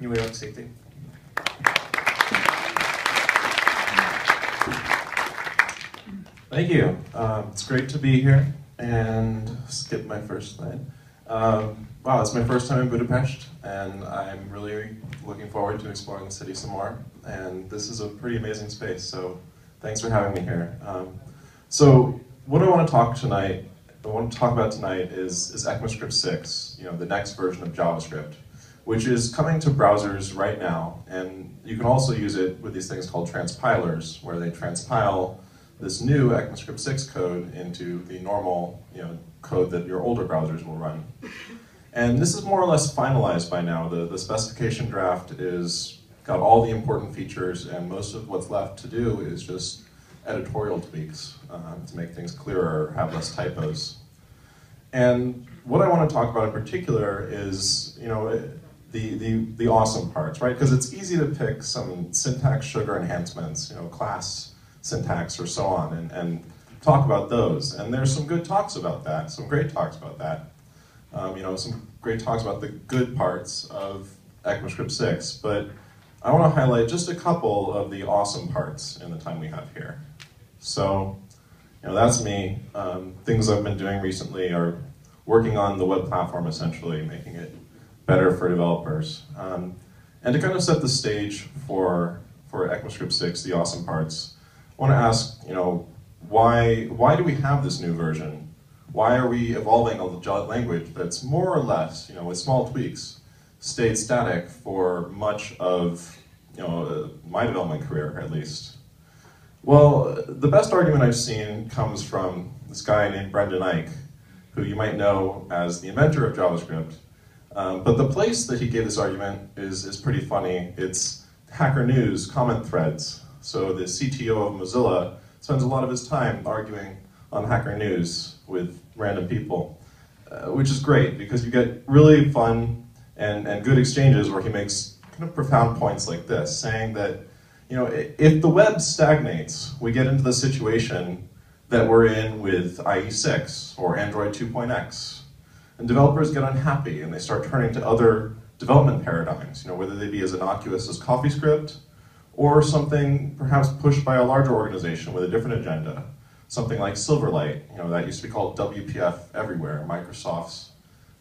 New York City. Thank you. It's great to be here, and skip my first slide. Wow, it's my first time in Budapest, and I'm really looking forward to exploring the city some more. And this is a pretty amazing space, so thanks for having me here. So what I want to talk about tonight is ECMAScript 6, the next version of JavaScript, which is coming to browsers right now. And you can also use it with these things called transpilers, where they transpile this new ECMAScript 6 code into the normal code that your older browsers will run. And this is more or less finalized by now. The specification draft is got all the important features, and most of what's left to do is just editorial tweaks to make things clearer, have less typos. And what I want to talk about in particular is the awesome parts, right? Because it's easy to pick some syntax sugar enhancements, class syntax or so on, and talk about those. And there's some good talks about that, some great talks about that. Some great talks about the good parts of ECMAScript 6, but I want to highlight just a couple of the awesome parts in the time we have here. So, that's me. Things I've been doing recently are working on the web platform, essentially, making it better for developers. And to kind of set the stage for ECMAScript 6, the awesome parts, I want to ask, why do we have this new version? Why are we evolving a language that's more or less, with small tweaks, stayed static for much of, my development career, at least? Well, the best argument I've seen comes from this guy named Brendan Eich, who you might know as the inventor of JavaScript. But the place that he gave this argument is pretty funny. It's Hacker News comment threads. So the CTO of Mozilla spends a lot of his time arguing on Hacker News with random people, which is great because you get really fun and good exchanges where he makes kind of profound points like this, saying that if the web stagnates, we get into the situation that we're in with IE6 or Android 2.x, and developers get unhappy and they start turning to other development paradigms, whether they be as innocuous as CoffeeScript, or something perhaps pushed by a larger organization with a different agenda, something like Silverlight, that used to be called WPF Everywhere, Microsoft's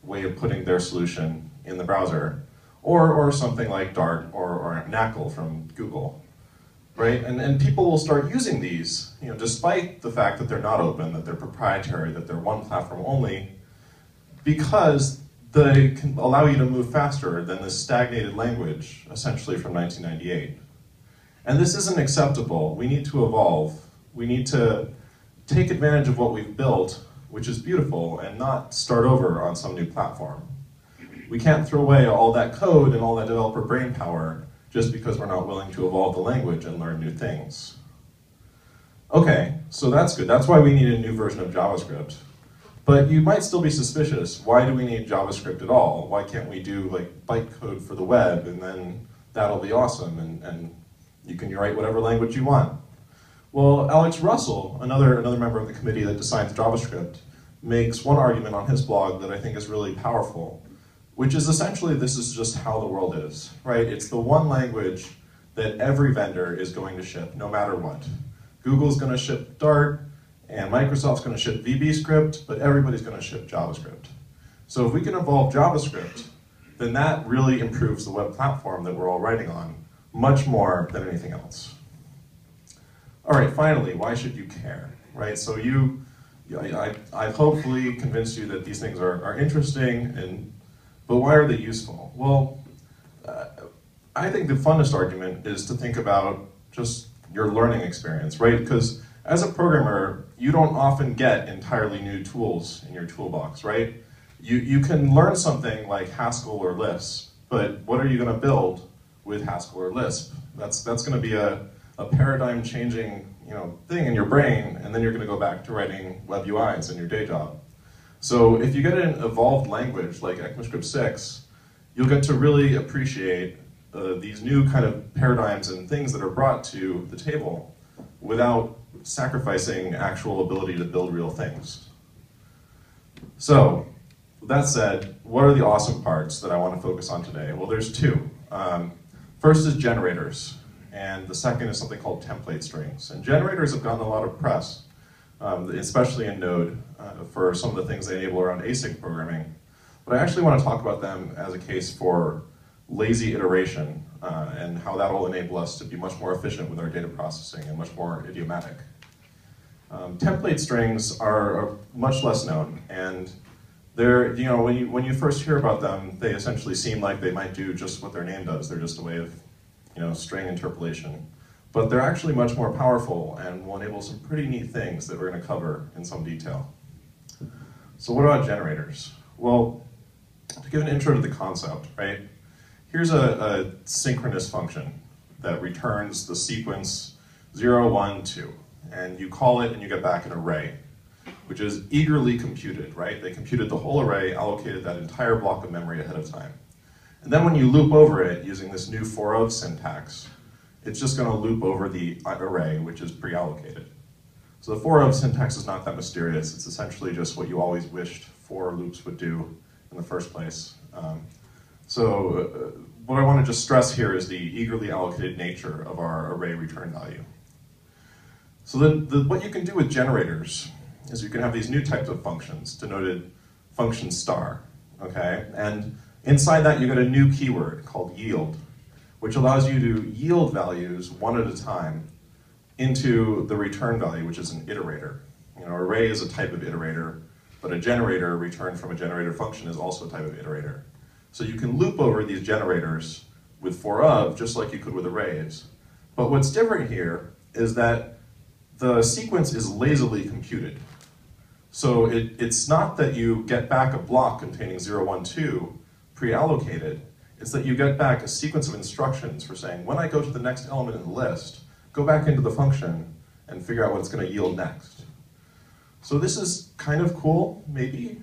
way of putting their solution in the browser, or something like Dart or Haskell from Google, right? And people will start using these, despite the fact that they're not open, that they're proprietary, that they're one platform only, because they can allow you to move faster than this stagnated language, essentially from 1998. And this isn't acceptable. We need to evolve. We need to take advantage of what we've built, which is beautiful, and not start over on some new platform. We can't throw away all that code and all that developer brain power just because we're not willing to evolve the language and learn new things. Okay, so that's good. That's why we need a new version of JavaScript. But you might still be suspicious. Why do we need JavaScript at all? Why can't we do like bytecode for the web, and then that'll be awesome, and you can write whatever language you want? Well, Alex Russell, another member of the committee that designs JavaScript, makes one argument on his blog that I think is really powerful, which is essentially this is just how the world is, right? It's the one language that every vendor is going to ship, no matter what. Google's going to ship Dart, and Microsoft's going to ship VBScript, but everybody's going to ship JavaScript. So if we can evolve JavaScript, then that really improves the web platform that we're all writing on, much more than anything else. All right, finally, why should you care, right? So I've hopefully convinced you that these things are interesting, but why are they useful? Well, I think the funnest argument is to think about just your learning experience, right? Because as a programmer, you don't often get entirely new tools in your toolbox, right? You can learn something like Haskell or Lisp, but what are you gonna build with Haskell or Lisp? That's going to be a paradigm-changing thing in your brain, and then you're going to go back to writing web UIs in your day job. So if you get an evolved language like ECMAScript 6, you'll get to really appreciate these new kind of paradigms and things that are brought to the table without sacrificing actual ability to build real things. So, with that said, what are the awesome parts that I want to focus on today? Well, there's two. First is generators, and the second is something called template strings. And generators have gotten a lot of press, especially in Node, for some of the things they enable around async programming. But I actually want to talk about them as a case for lazy iteration, and how that will enable us to be much more efficient with our data processing and much more idiomatic. Template strings are much less known, and they're, you know, when you first hear about them, they essentially seem like they might do just what their name does. They're just a way of, you know, string interpolation. But they're actually much more powerful and will enable some pretty neat things that we're going to cover in some detail. So what about generators? Well, to give an intro to the concept, right? Here's a synchronous function that returns the sequence 0, 1, 2. And you call it and you get back an array, which is eagerly computed, right? They computed the whole array, allocated that entire block of memory ahead of time. And then when you loop over it using this new for of syntax, it's just going to loop over the array, which is pre-allocated. So the for of syntax is not that mysterious. It's essentially just what you always wished for loops would do in the first place. So what I want to just stress here is the eagerly allocated nature of our array return value. So what you can do with generators is you can have these new types of functions, denoted function star, okay? And inside that you get a new keyword called yield, which allows you to yield values one at a time into the return value, which is an iterator. You know, array is a type of iterator, but a generator returned from a generator function is also a type of iterator. So you can loop over these generators with for of, just like you could with arrays. But what's different here is that the sequence is lazily computed. So it's not that you get back a block containing 0, 1, 2 pre-allocated, it's that you get back a sequence of instructions for saying, when I go to the next element in the list, go back into the function and figure out what it's going to yield next. So this is kind of cool, maybe,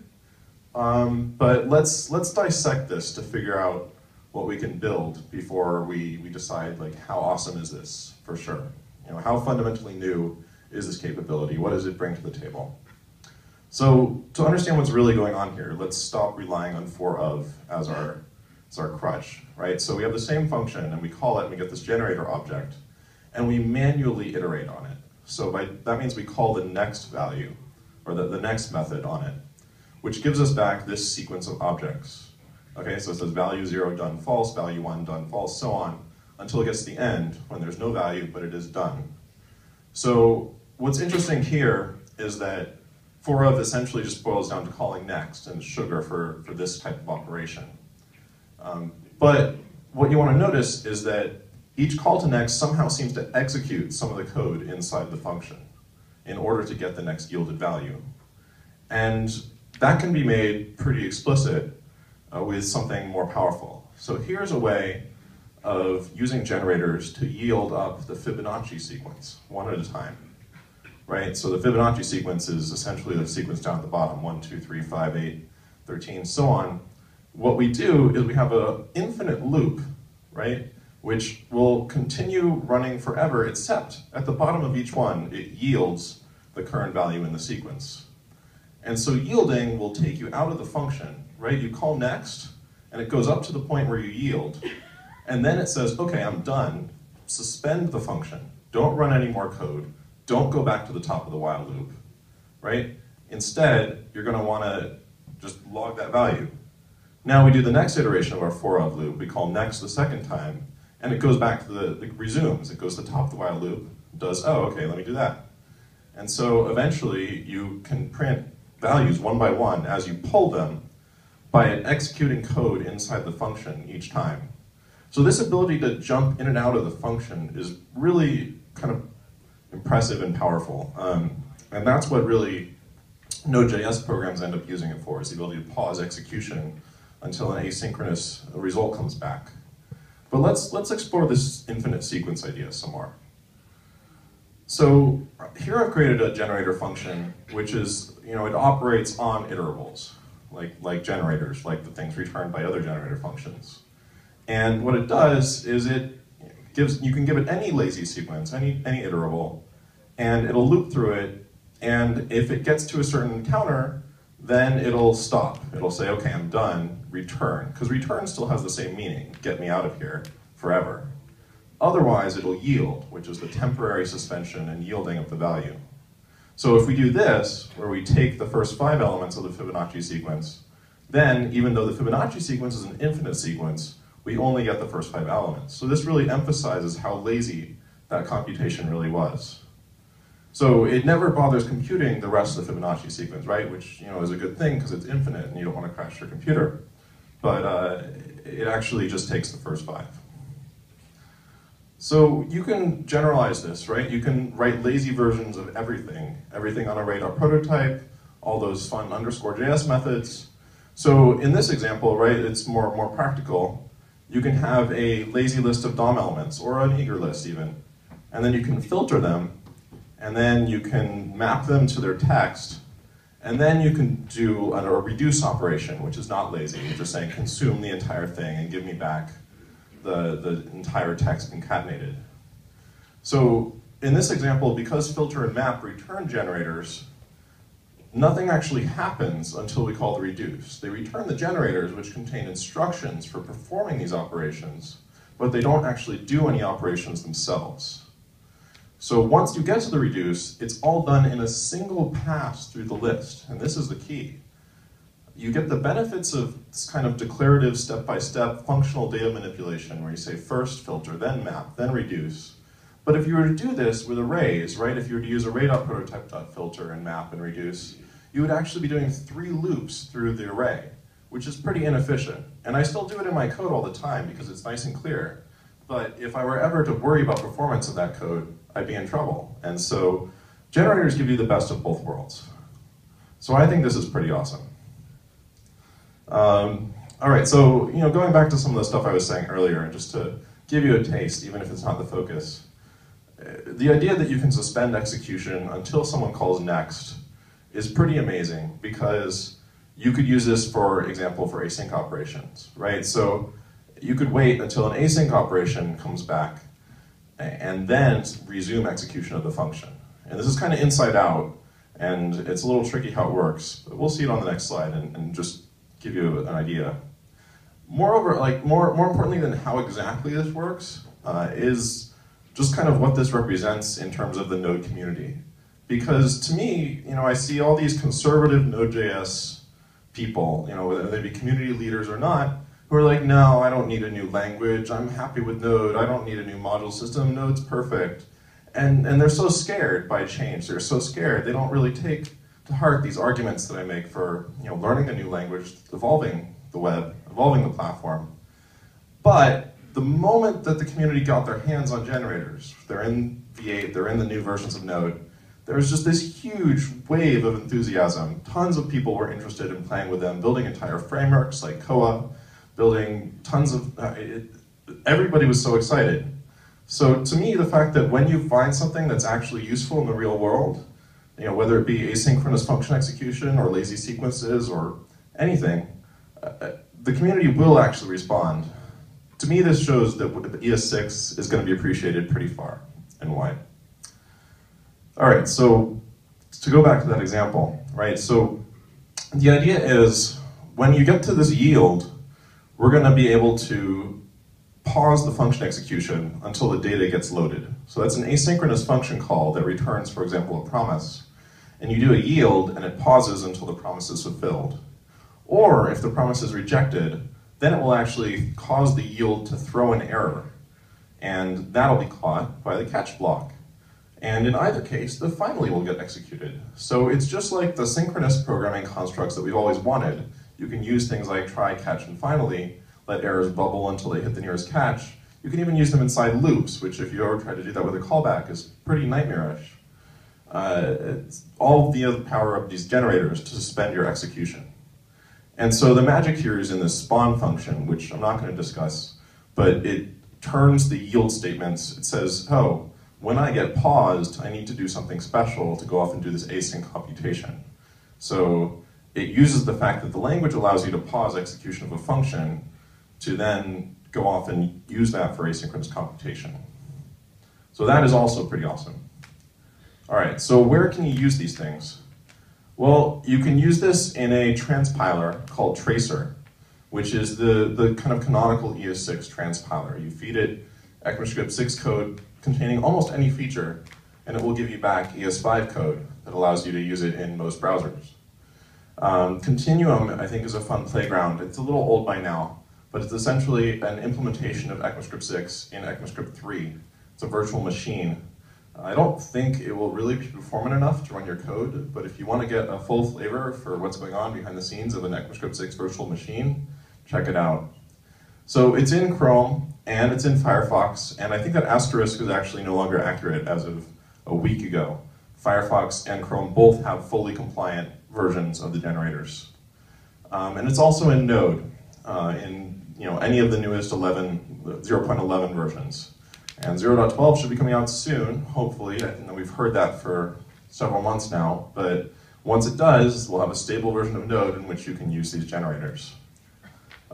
but let's dissect this to figure out what we can build before we decide, like, how awesome is this for sure. You know, how fundamentally new is this capability? What does it bring to the table? So to understand what's really going on here, let's stop relying on for of as our crutch, right? So we have the same function and we call it and we get this generator object and we manually iterate on it. So that means we call the next value or the next method on it, which gives us back this sequence of objects. Okay, so it says value 0 done false, value 1 done false, so on, until it gets to the end when there's no value, but it is done. So what's interesting here is that for of essentially just boils down to calling next and sugar for this type of operation. But what you want to notice is that each call to next somehow seems to execute some of the code inside the function in order to get the next yielded value. And that can be made pretty explicit with something more powerful. So here's a way of using generators to yield up the Fibonacci sequence, one at a time, right? So the Fibonacci sequence is essentially the sequence down at the bottom, 1, 2, 3, 5, 8, 13, so on. What we do is we have an infinite loop, right, which will continue running forever, except at the bottom of each one, it yields the current value in the sequence. And so yielding will take you out of the function, right? You call next, and it goes up to the point where you yield. And then it says, okay, I'm done. Suspend the function. Don't run any more code. Don't go back to the top of the while loop, right? Instead, you're going to want to just log that value. Now we do the next iteration of our for of loop. We call next the second time, and it goes back to it resumes. It goes to the top of the while loop, does, oh, okay, let me do that. And so eventually, you can print values one by one as you pull them by executing code inside the function each time. So this ability to jump in and out of the function is really kind of impressive and powerful. And that's what really Node.js programs end up using it for, is the ability to pause execution until an asynchronous result comes back. But let's explore this infinite sequence idea some more. So here I've created a generator function, which is, you know, it operates on iterables, like generators, like the things returned by other generator functions. And what it does is it gives, you can give it any lazy sequence, any iterable, and it'll loop through it, and if it gets to a certain counter, then it'll stop. It'll say, okay, I'm done, return, because return still has the same meaning, get me out of here forever. Otherwise, it'll yield, which is the temporary suspension and yielding of the value. So if we do this, where we take the first 5 elements of the Fibonacci sequence, then even though the Fibonacci sequence is an infinite sequence, we only get the first 5 elements. So this really emphasizes how lazy that computation really was. So it never bothers computing the rest of the Fibonacci sequence, right? Which, you know, is a good thing because it's infinite and you don't want to crash your computer. But it actually just takes the first 5. So you can generalize this, right? You can write lazy versions of everything. Everything on a radar prototype, all those fun underscore JS methods. So in this example, right, it's more practical. You can have a lazy list of DOM elements, or an eager list even. And then you can filter them, and then you can map them to their text, and then you can do a reduce operation, which is not lazy, you're just saying consume the entire thing and give me back the entire text concatenated. So in this example, because filter and map return generators, nothing actually happens until we call the reduce. They return the generators, which contain instructions for performing these operations, but they don't actually do any operations themselves. So once you get to the reduce, it's all done in a single pass through the list, and this is the key. You get the benefits of this kind of declarative step-by-step functional data manipulation where you say first filter, then map, then reduce. But if you were to do this with arrays, right, if you were to use array.prototype.filter and map and reduce, you would actually be doing 3 loops through the array, which is pretty inefficient. And I still do it in my code all the time because it's nice and clear. But if I were ever to worry about performance of that code, I'd be in trouble. And so generators give you the best of both worlds. So I think this is pretty awesome. All right, so you know, going back to some of the stuff I was saying earlier, and just to give you a taste, even if it's not the focus, the idea that you can suspend execution until someone calls next is pretty amazing because you could use this, for example, for async operations, right? So you could wait until an async operation comes back and then resume execution of the function. And this is kind of inside out, and it's a little tricky how it works, but we'll see it on the next slide and just give you an idea. Moreover, like more importantly than how exactly this works is just kind of what this represents in terms of the Node community. Because to me, you know, I see all these conservative Node.js people, you know, whether they be community leaders or not, who are like, no, I don't need a new language, I'm happy with Node, I don't need a new module system, Node's perfect. And they're so scared by change, they're so scared, they don't really take to heart these arguments that I make for, you know, learning a new language, evolving the web, evolving the platform. But the moment that the community got their hands on generators, they're in V8, they're in the new versions of Node, there was just this huge wave of enthusiasm. Tons of people were interested in playing with them, building entire frameworks like Koa, building tons of, everybody was so excited. So to me, the fact that when you find something that's actually useful in the real world, you know, whether it be asynchronous function execution or lazy sequences or anything, the community will actually respond. To me, this shows that ES6 is going to be appreciated pretty far and wide. All right, so to go back to that example, right? So the idea is when you get to this yield, we're going to be able to pause the function execution until the data gets loaded. So that's an asynchronous function call that returns, for example, a promise. And you do a yield, and it pauses until the promise is fulfilled. Or if the promise is rejected, then it will actually cause the yield to throw an error. And that'll be caught by the catch block. And in either case, the finally will get executed. So it's just like the synchronous programming constructs that we've always wanted. You can use things like try, catch, and finally, let errors bubble until they hit the nearest catch. You can even use them inside loops, which if you ever try to do that with a callback is pretty nightmarish. It's all via the power of these generators to suspend your execution. And so the magic here is in this spawn function, which I'm not going to discuss, but it turns the yield statements. It says, oh, when I get paused, I need to do something special to go off and do this async computation. So it uses the fact that the language allows you to pause execution of a function to then go off and use that for asynchronous computation. So that is also pretty awesome. All right, so where can you use these things? Well, you can use this in a transpiler called Tracer, which is the kind of canonical ES6 transpiler. You feed it ECMAScript 6 code containing almost any feature, and it will give you back ES5 code that allows you to use it in most browsers. Continuum, I think, is a fun playground. It's a little old by now, but it's essentially an implementation of ECMAScript 6 in ECMAScript 3. It's a virtual machine. I don't think it will really be performant enough to run your code, but if you want to get a full flavor for what's going on behind the scenes of an ECMAScript 6 virtual machine, check it out. So it's in Chrome, and it's in Firefox, and I think that asterisk is actually no longer accurate as of a week ago. Firefox and Chrome both have fully compliant versions of the generators. And it's also in Node, in any of the newest 0.11 versions. And 0.12 should be coming out soon, hopefully. I think that we've heard that for several months now, but once it does, we'll have a stable version of Node in which you can use these generators.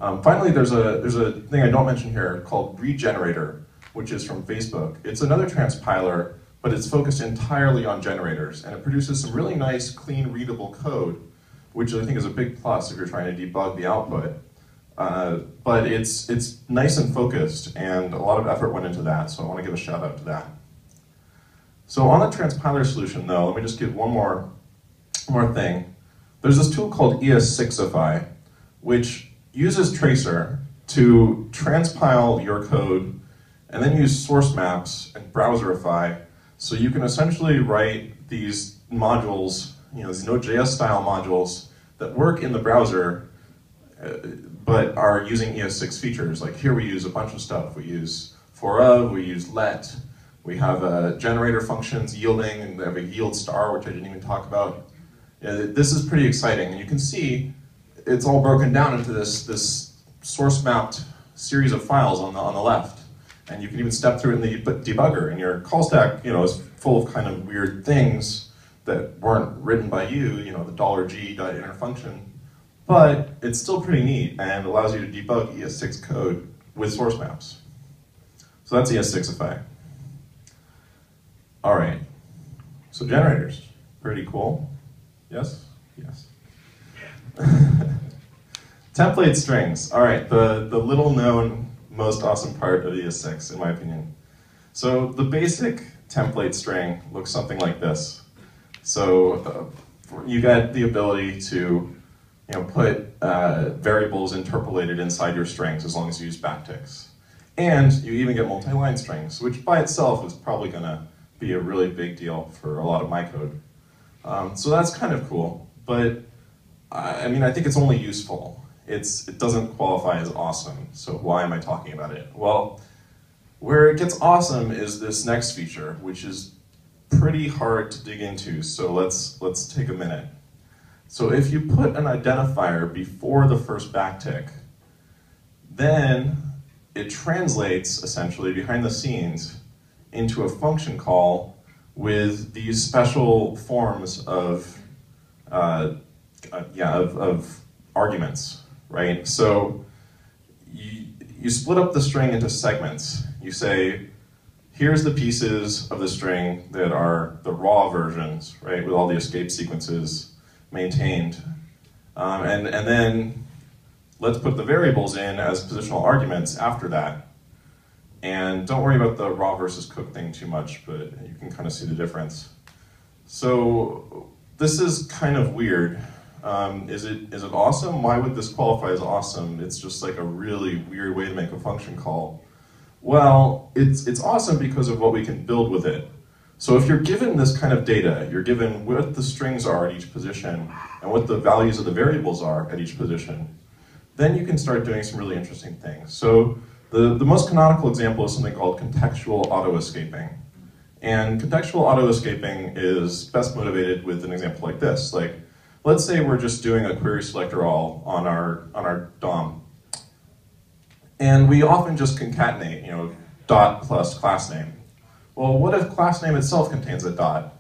Finally, there's a thing I don't mention here called Regenerator, which is from Facebook. It's another transpiler, but it's focused entirely on generators, and it produces some really nice, clean, readable code, which I think is a big plus if you're trying to debug the output. But it's nice and focused, and a lot of effort went into that, so I want to give a shout out to that. So on the transpiler solution, though, let me just give one more thing. There's this tool called ES6ify, which uses Tracer to transpile your code and then use source maps and browserify, so you can essentially write these modules, these Node.js style modules that work in the browser, but are using ES6 features. Like here we use a bunch of stuff. We use for of, we use let, we have generator functions yielding, and we have a yield star, which I didn't even talk about. This is pretty exciting, and you can see it's all broken down into this source mapped series of files on the left. And you can even step through it in the debugger, and your call stack, is full of kind of weird things that weren't written by you, the $g.inner function. But it's still pretty neat and allows you to debug ES6 code with source maps. So that's ES6ify. All right. So generators, pretty cool. Yes? Yes. Template strings. All right, the little known, most awesome part of ES6, in my opinion. So the basic template string looks something like this. So you get the ability to put variables interpolated inside your strings as long as you use backticks. And you even get multi-line strings, which by itself is probably going to be a really big deal for a lot of my code. So that's kind of cool, but I mean, I think it's only useful. It doesn't qualify as awesome, so why am I talking about it? Well, where it gets awesome is this next feature, which is pretty hard to dig into, so let's take a minute. So if you put an identifier before the first backtick, then it translates, essentially, behind the scenes into a function call with these special forms of arguments, right? So you split up the string into segments. You say, here's the pieces of the string that are the raw versions, right, with all the escape sequences maintained. And then let's put the variables in as positional arguments after that. And don't worry about the raw versus cooked thing too much, but you can kind of see the difference. So this is kind of weird. Is it awesome? Why would this qualify as awesome? It's just like a really weird way to make a function call. Well, it's awesome because of what we can build with it. So if you're given this kind of data, you're given what the strings are at each position and what the values of the variables are at each position, then you can start doing some really interesting things. So the most canonical example is something called contextual auto-escaping. And contextual auto-escaping is best motivated with an example like this. Like, let's say we're just doing a query selector all on our DOM. And we often just concatenate, dot plus class name. Well, what if class name itself contains a dot?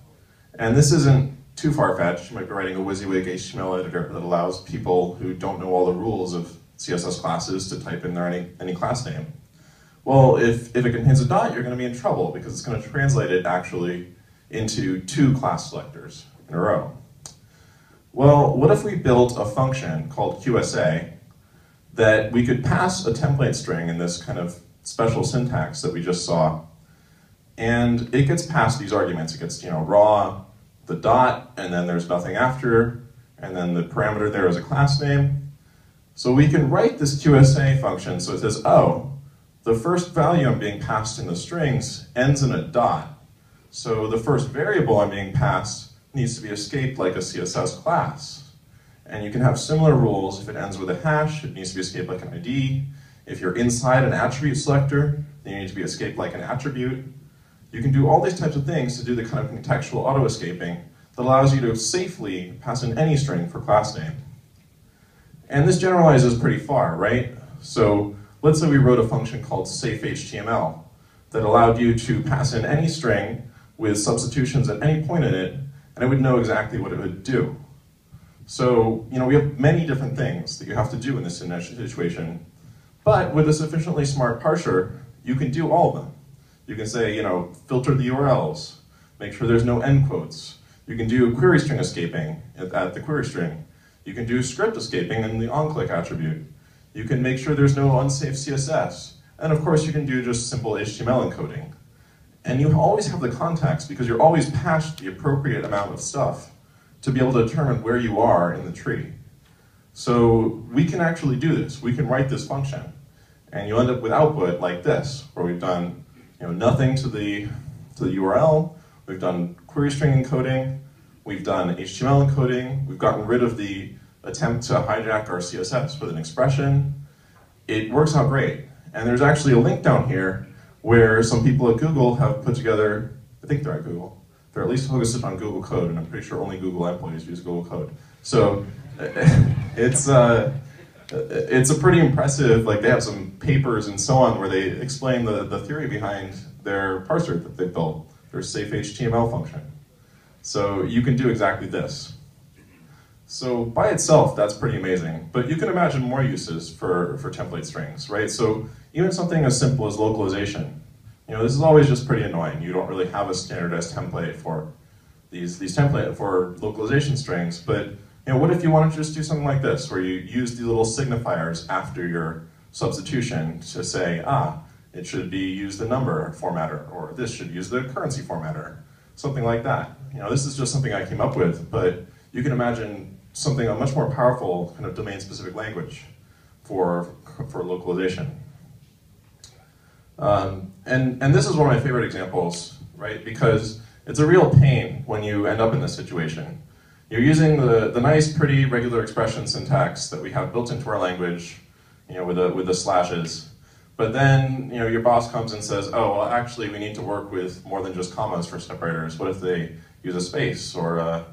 And this isn't too far-fetched. You might be writing a WYSIWYG HTML editor that allows people who don't know all the rules of CSS classes to type in their any class name. Well, if it contains a dot, you're going to be in trouble because it's going to translate it actually into two class selectors in a row. Well, what if we built a function called QSA that we could pass a template string in this kind of special syntax that we just saw, and it gets past these arguments. It gets, you know, raw, the dot, and then there's nothing after, and then the parameter there is a class name. So we can write this QSA function so it says, oh, the first value I'm being passed in the strings ends in a dot. So the first variable I'm being passed needs to be escaped like a CSS class. And you can have similar rules. If it ends with a hash, it needs to be escaped like an ID. If you're inside an attribute selector, then you need to be escaped like an attribute. You can do all these types of things to do the kind of contextual auto-escaping that allows you to safely pass in any string for class name. And this generalizes pretty far, right? So let's say we wrote a function called safeHTML that allowed you to pass in any string with substitutions at any point in it, and it would know exactly what it would do. So, you know, we have many different things that you have to do in this situation, but with a sufficiently smart parser, you can do all of them. You can say, you know, filter the URLs, make sure there's no end quotes. You can do query string escaping at the query string. You can do script escaping in the onClick attribute. You can make sure there's no unsafe CSS. And of course, you can do just simple HTML encoding. And you always have the context because you're always patched the appropriate amount of stuff to be able to determine where you are in the tree. So we can actually do this. We can write this function. And you end up with output like this, where we've done, you know, nothing to the URL, we've done query string encoding, we've done HTML encoding, we've gotten rid of the attempt to hijack our CSS with an expression. It works out great. And there's actually a link down here where some people at Google have put together, I think they're at Google, they're at least focused on Google Code, and I'm pretty sure only Google employees use Google Code. So it's a pretty impressive, like they have some papers and so on where they explain the theory behind their parser that they built, their safe HTML function. So you can do exactly this. So by itself, that's pretty amazing, but you can imagine more uses for template strings, right? So even something as simple as localization. You know, this is always just pretty annoying. You don't really have a standardized template for these template for localization strings, but you know, what if you want to just do something like this, where you use the little signifiers after your substitution to say, ah, it should be use the number formatter, or this should use the currency formatter, something like that. You know, this is just something I came up with, but you can imagine something, a much more powerful kind of domain-specific language for localization. And this is one of my favorite examples, right? Because it's a real pain when you end up in this situation. You're using the nice, pretty, regular expression syntax that we have built into our language, you know, with the slashes. But then, you know, your boss comes and says, oh, well, actually, we need to work with more than just commas for separators. What if they use a space or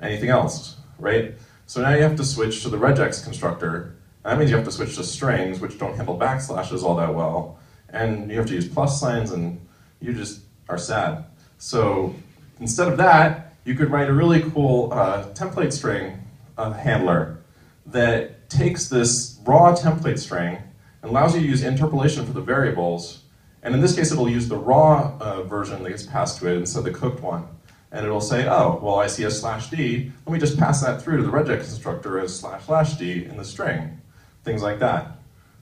anything else, right? So now you have to switch to the regex constructor. That means you have to switch to strings, which don't handle backslashes all that well. And you have to use plus signs, and you just are sad. So instead of that, you could write a really cool template string handler that takes this raw template string and allows you to use interpolation for the variables. And in this case, it'll use the raw version that gets passed to it instead of the cooked one. And it'll say, oh, well, I see a /d. Let me just pass that through to the regex constructor as /d in the string, things like that.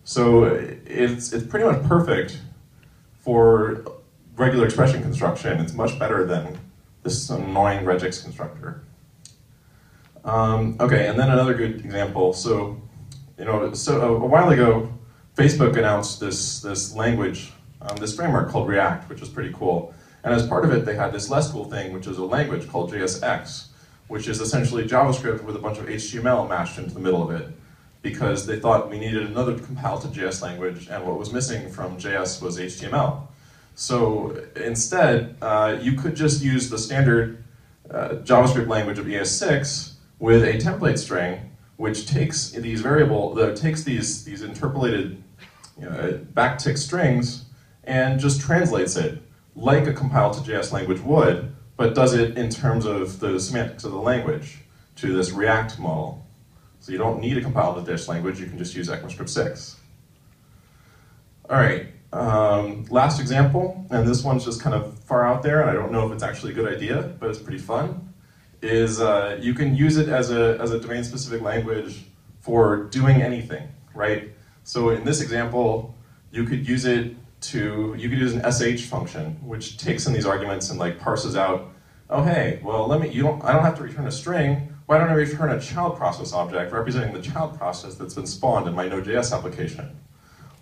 So it's pretty much perfect for regular expression construction. It's much better than this annoying regex constructor. Okay, and then another good example. So, you know, a while ago, Facebook announced this language, this framework called React, which is pretty cool. And as part of it, they had this less cool thing, which is a language called JSX, which is essentially JavaScript with a bunch of HTML mashed into the middle of it, because they thought we needed another compile to JS language, and what was missing from JS was HTML. So instead, you could just use the standard JavaScript language of ES6 with a template string, which takes these takes these interpolated, you know, backtick strings and just translates it like a compile to JS language would, but does it in terms of the semantics of the language to this React model. So you don't need a compiled to JS language, you can just use ECMAScript 6. All right, last example, and this one's just kind of far out there, and I don't know if it's actually a good idea, but it's pretty fun, is you can use it as a domain-specific language for doing anything, right? So in this example, you could use it to, you could use an sh function, which takes in these arguments and like parses out, oh hey, well let me, I don't have to return a string, why don't I return a child process object representing the child process that's been spawned in my Node.js application?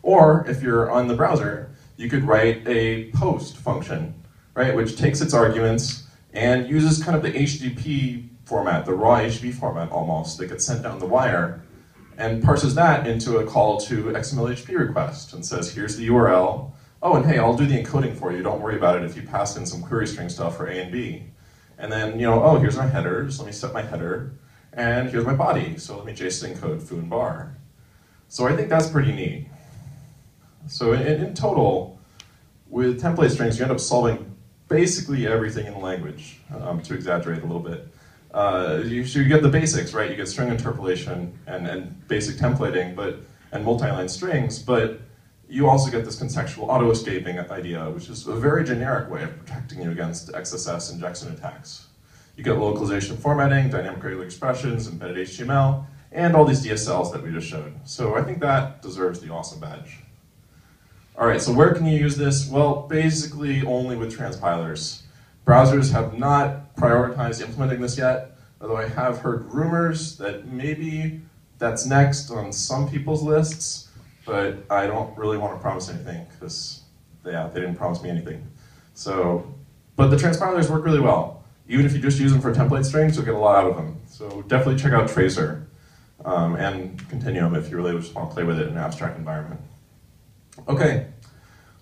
Or if you're on the browser, you could write a post function, right, which takes its arguments and uses kind of the HTTP format, the raw HTTP format almost, that gets sent down the wire, and parses that into a call to XMLHP request and says, here's the URL. Oh, and hey, I'll do the encoding for you. Don't worry about it if you pass in some query string stuff for A and B. And then, you know, oh, here's my headers. Let me set my header. And here's my body. So let me JSON encode foo and bar. So I think that's pretty neat. So in total, with template strings, you end up solving basically everything in the language, to exaggerate a little bit. You get the basics, right? You get string interpolation and basic templating, and multi-line strings, but you also get this contextual auto-escaping idea, which is a very generic way of protecting you against XSS injection attacks. You get localization formatting, dynamic regular expressions, embedded HTML, and all these DSLs that we just showed. So I think that deserves the awesome badge. All right, so where can you use this? Well, basically only with transpilers. Browsers have not prioritized implementing this yet, although I have heard rumors that maybe that's next on some people's lists, but I don't really want to promise anything because they didn't promise me anything. So, but the transpilers work really well. Even if you just use them for template strings, you'll get a lot out of them. So definitely check out Tracer and Continuum if you really just want to play with it in an abstract environment. Okay,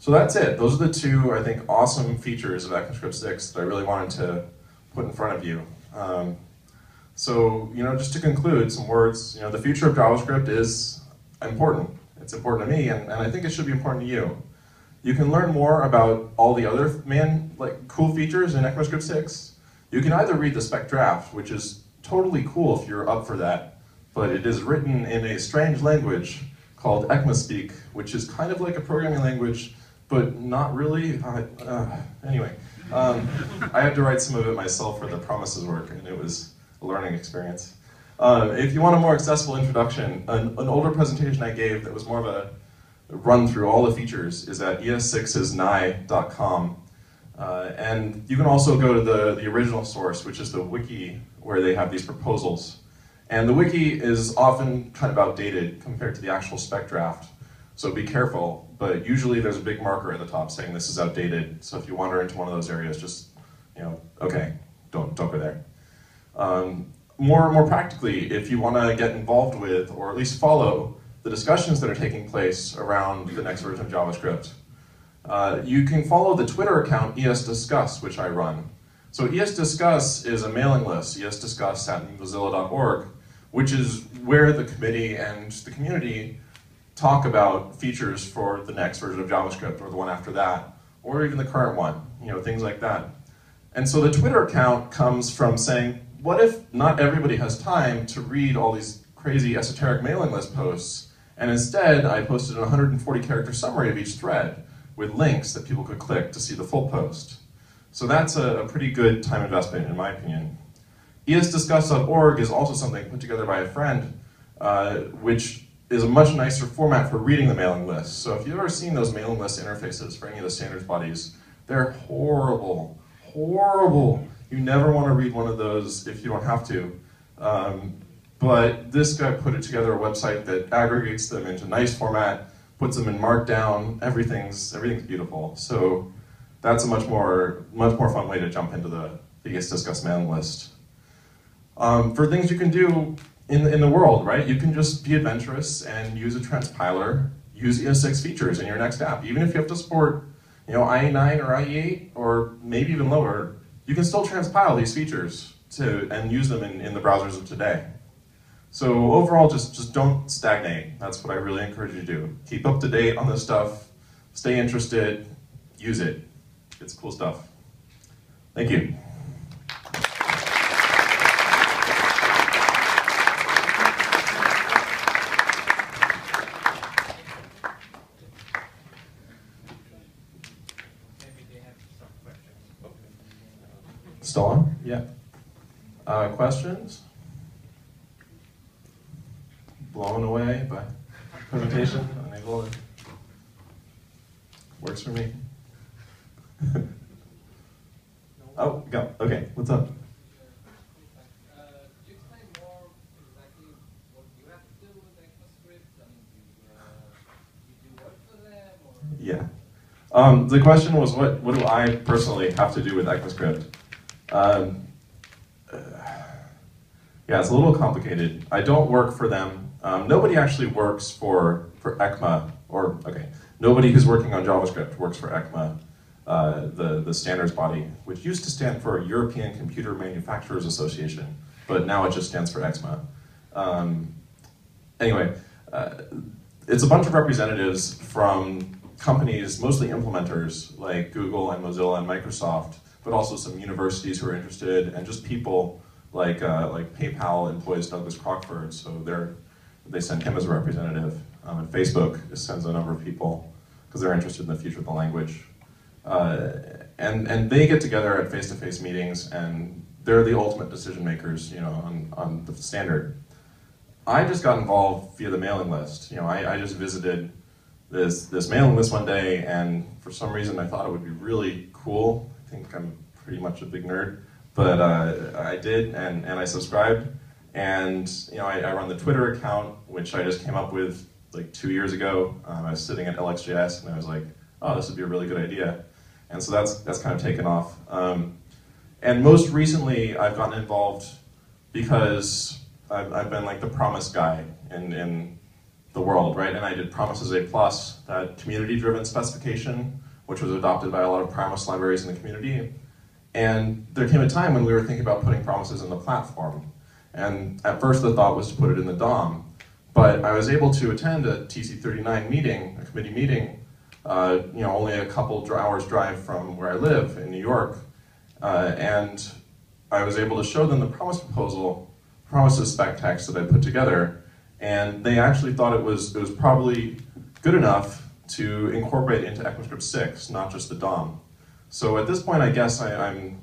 so that's it. Those are the two, I think, awesome features of ECMAScript 6 that I really wanted to put in front of you. So, you know, just to conclude, some words, you know, the future of JavaScript is important. It's important to me, and I think it should be important to you. You can learn more about all the other cool features in ECMAScript 6. You can either read the spec draft, which is totally cool if you're up for that, but it is written in a strange language called ECMASpeak, which is kind of like a programming language, but not really. Anyway, I had to write some of it myself for the Promises work, and it was a learning experience. If you want a more accessible introduction, an older presentation I gave that was more of a run through all the features is at es6isny.com. And you can also go to the original source, which is the wiki where they have these proposals. And the wiki is often kind of outdated compared to the actual spec draft, so be careful. But usually there's a big marker at the top saying this is outdated, so if you wander into one of those areas, just, you know, okay, don't go there. More practically, if you want to get involved with, or at least follow, the discussions that are taking place around the next version of JavaScript, you can follow the Twitter account ESDiscuss, which I run. So ESDiscuss is a mailing list, esdiscuss@mozilla.org. which is where the committee and the community talk about features for the next version of JavaScript or the one after that, or even the current one, you know, things like that. And so the Twitter account comes from saying, what if not everybody has time to read all these crazy esoteric mailing list posts, and instead I posted a 140-character summary of each thread with links that people could click to see the full post. So that's a pretty good time investment, in my opinion. ESDiscuss.org is also something put together by a friend, which is a much nicer format for reading the mailing list. So if you've ever seen those mailing list interfaces for any of the standards bodies, they're horrible, horrible. You never want to read one of those if you don't have to. But this guy put it together, a website that aggregates them into nice format, puts them in markdown, everything's beautiful. So that's a much more fun way to jump into the ESDiscuss mailing list. For things you can do in the world, right? You can just be adventurous and use a transpiler, use ES6 features in your next app. Even if you have to support, you know, IE9 or IE8 or maybe even lower, you can still transpile these features and use them in the browsers of today. So overall, just don't stagnate. That's what I really encourage you to do. Keep up to date on this stuff, stay interested, use it. It's cool stuff. Thank you. Still on? Yeah. Questions? Blown away by presentation? Works for me. Oh, go. Okay, what's up? Yeah. The question was, what do I personally have to do with ECMAScript? Yeah, it's a little complicated. I don't work for them. Nobody actually works for ECMA, or, okay, nobody who's working on JavaScript works for ECMA, the standards body, which used to stand for European Computer Manufacturers Association, but now it just stands for ECMA. Anyway, it's a bunch of representatives from companies, mostly implementers, like Google and Mozilla and Microsoft, but also some universities who are interested, and just people like PayPal employs Douglas Crockford, so they send him as a representative. And Facebook sends a number of people, because they're interested in the future of the language. And they get together at face-to-face meetings, and they're the ultimate decision makers, you know, on the standard. I just got involved via the mailing list. You know, I just visited this mailing list one day, and for some reason I thought it would be really cool. I think I'm pretty much a big nerd, but I did, and I subscribed, and you know, I run the Twitter account, which I just came up with like 2 years ago. I was sitting at LXJS, and I was like, oh, this would be a really good idea, and so that's kind of taken off. And most recently, I've gotten involved because I've been like the promise guy in the world, right? And I did Promises A+, that community-driven specification, which was adopted by a lot of promise libraries in the community. And there came a time when we were thinking about putting promises in the platform. And at first the thought was to put it in the DOM. But I was able to attend a TC39 meeting, a committee meeting, you know, only a couple hours drive from where I live in New York. And I was able to show them the promise proposal, promises spec text that I put together. And they actually thought it was probably good enough to incorporate into ECMAScript 6, not just the DOM. So at this point, I guess I'm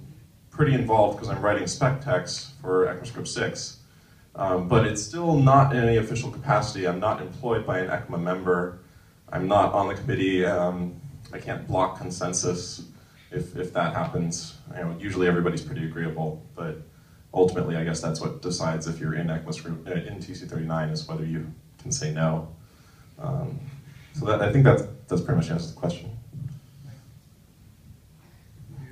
pretty involved because I'm writing spec text for ECMAScript 6. But it's still not in any official capacity. I'm not employed by an ECMA member. I'm not on the committee. I can't block consensus if that happens. You know, usually everybody's pretty agreeable, but ultimately, I guess that's what decides if you're in ECMAScript, in TC39, is whether you can say no. So that, I think that's pretty much answers the question.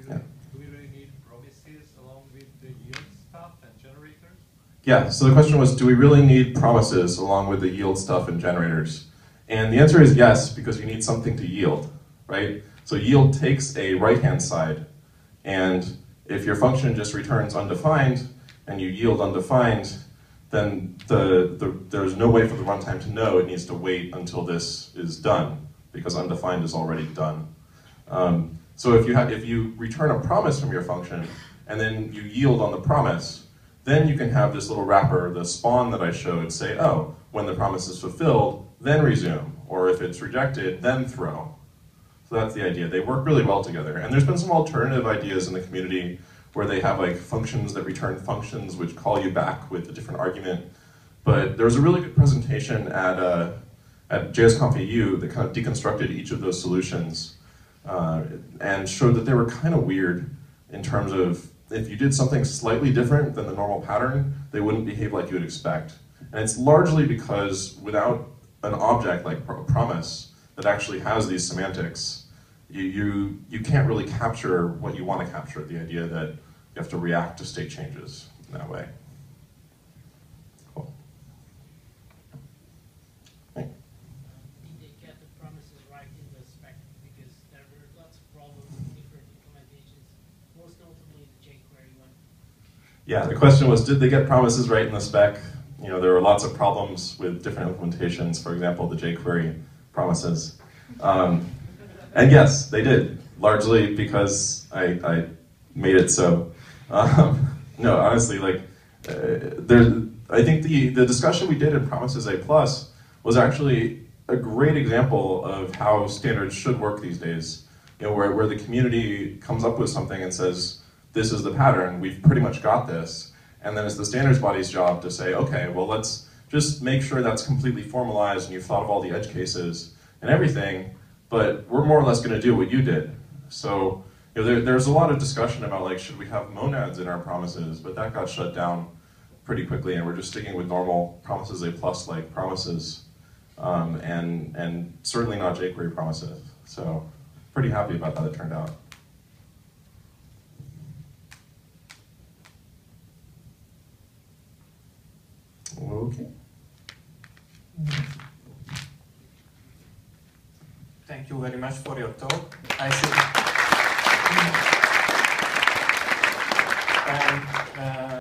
Yeah. Do we really need promises along with the yield stuff and generators? Yeah, so the question was, do we really need promises along with the yield stuff and generators? And the answer is yes, because you need something to yield, right? So yield takes a right-hand side, and if your function just returns undefined and you yield undefined, then there's no way for the runtime to know. It needs to wait until this is done, because undefined is already done. So if you return a promise from your function and then you yield on the promise, then you can have this little wrapper, the spawn that I showed, say, oh, when the promise is fulfilled, then resume, or if it's rejected, then throw. So that's the idea. They work really well together. And there's been some alternative ideas in the community where they have like functions that return functions which call you back with a different argument. But there was a really good presentation at JSConf.eu that kind of deconstructed each of those solutions and showed that they were kind of weird in terms of if you did something slightly different than the normal pattern, they wouldn't behave like you would expect. And it's largely because without an object like promise, that actually has these semantics, you can't really capture what you want to capture, the idea that you have to react to state changes in that way. Cool. Hey. Did they get the promises right in the spec? Because there were lots of problems with different implementations, most notably the jQuery one. Yeah, the question was, did they get promises right in the spec? You know, there were lots of problems with different implementations, for example, the jQuery promises. And yes, they did, largely because I made it so. No, honestly, like, I think the discussion we did in Promises A+ was actually a great example of how standards should work these days, you know, where the community comes up with something and says, this is the pattern, we've pretty much got this, and then it's the standards body's job to say, okay, well, let's just make sure that's completely formalized and you've thought of all the edge cases and everything, But we're more or less going to do what you did. So you know, there's a lot of discussion about like, should we have monads in our promises? But that got shut down pretty quickly, and we're just sticking with normal Promises A+ like promises, and certainly not jQuery promises. So pretty happy about how that turned out. Okay. Thank you very much for your talk. I should